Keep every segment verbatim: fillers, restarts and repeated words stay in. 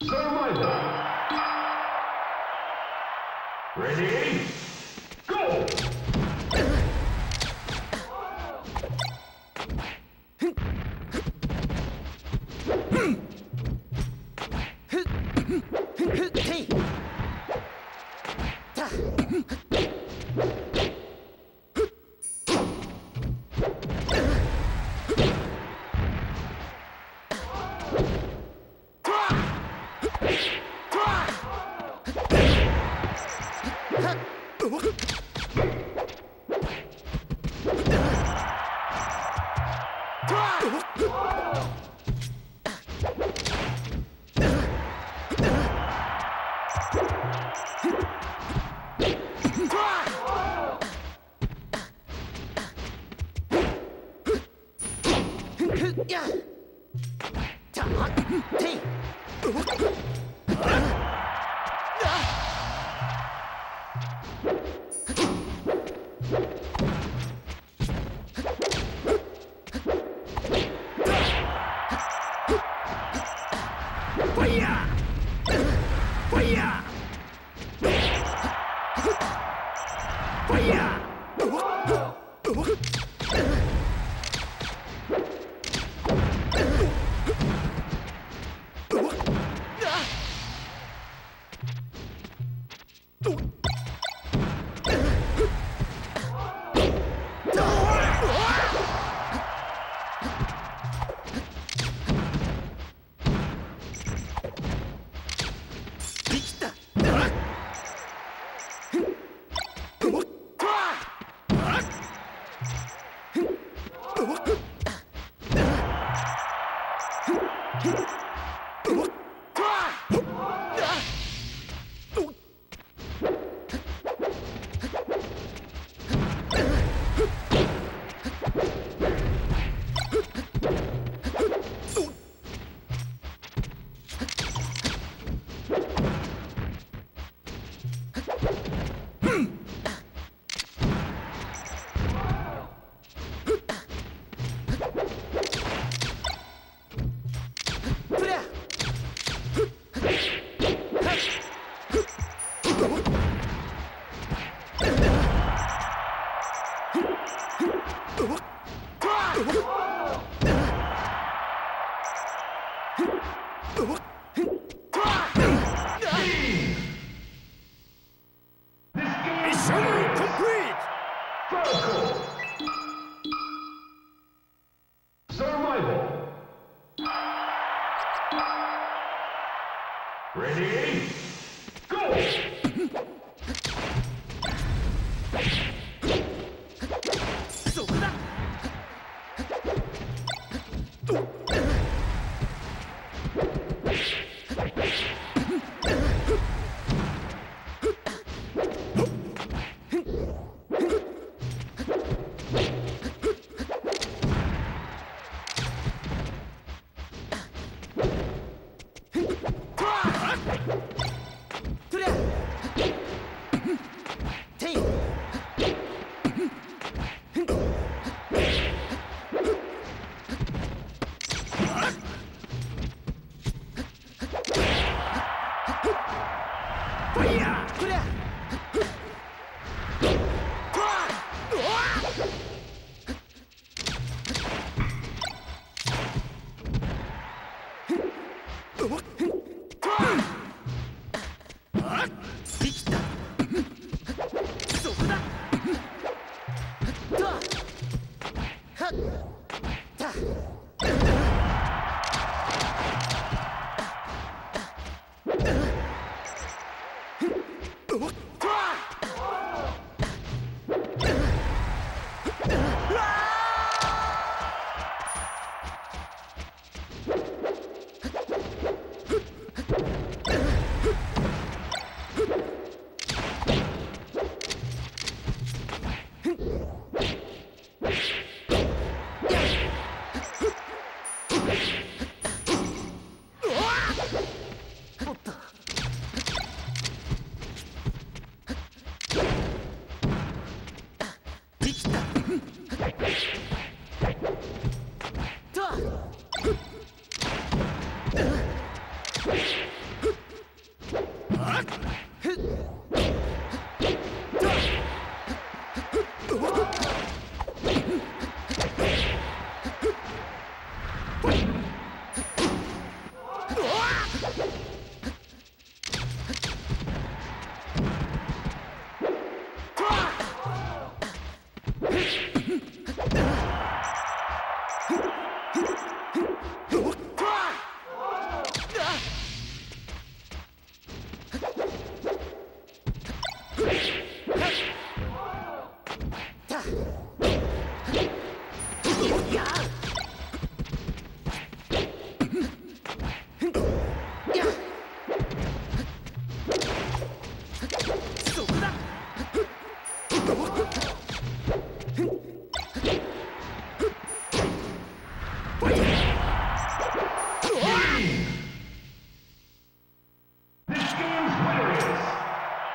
Survival. Ready? Go! Let's go.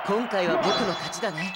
今回は僕の勝ちだね。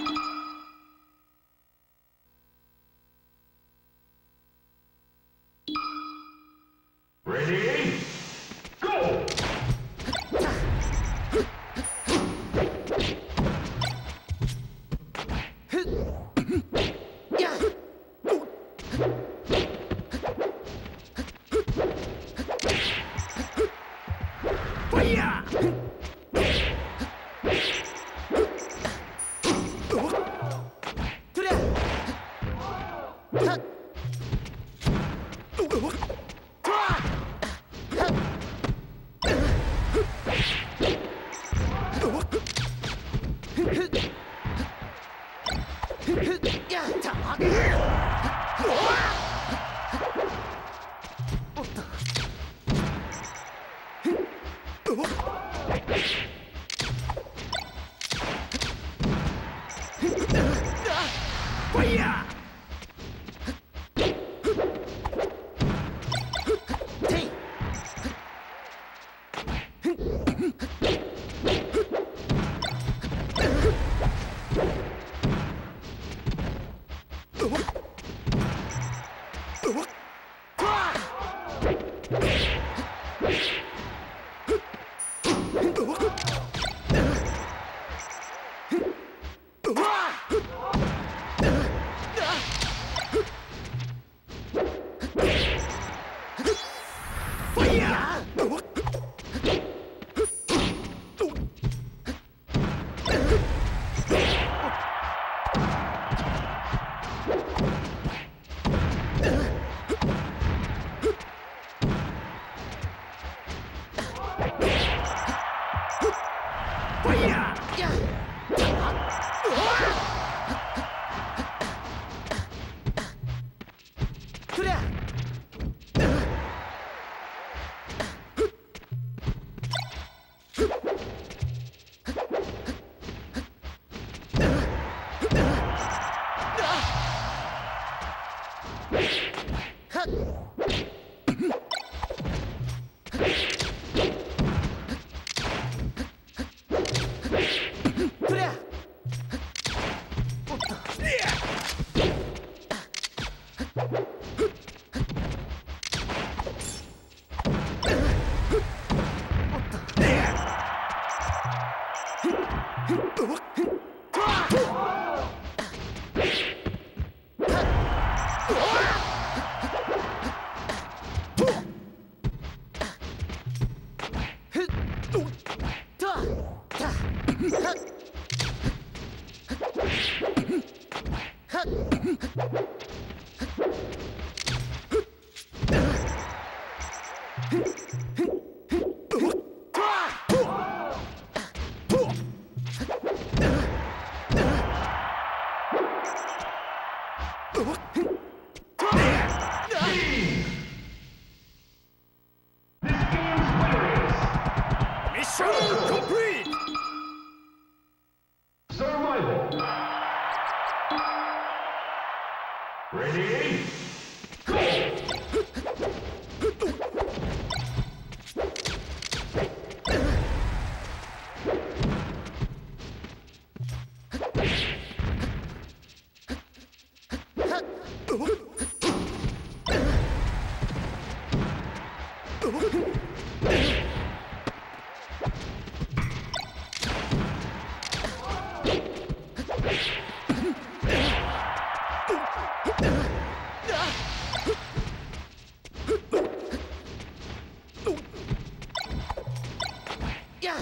야!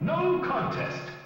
No contest.